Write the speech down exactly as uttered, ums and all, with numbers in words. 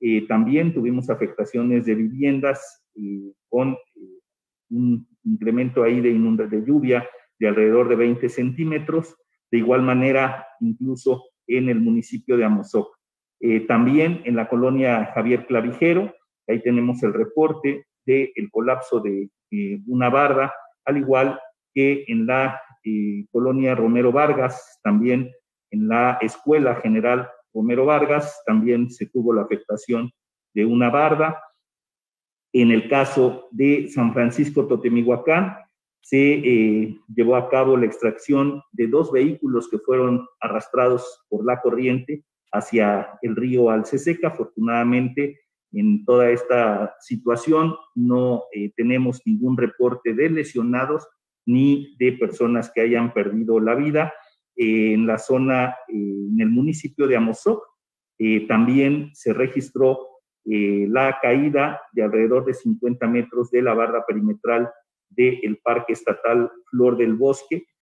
Eh, también tuvimos afectaciones de viviendas eh, con eh, un incremento ahí de inundación de lluvia de alrededor de veinte centímetros, de igual manera incluso en el municipio de Amozoc. Eh, también en la colonia Javier Clavijero, ahí tenemos el reporte del colapso de eh, una barda, al igual que en la eh, colonia Romero Vargas, también en la Escuela General Romero Vargas, también se tuvo la afectación de una barda. En el caso de San Francisco Totemihuacán, se eh, llevó a cabo la extracción de dos vehículos que fueron arrastrados por la corriente hacia el río Alceseca. Afortunadamente, en toda esta situación no eh, tenemos ningún reporte de lesionados ni de personas que hayan perdido la vida. Eh, en la zona, eh, en el municipio de Amozoc, eh, también se registró eh, la caída de alrededor de cincuenta metros de la barra perimetral del Parque Estatal Flor del Bosque,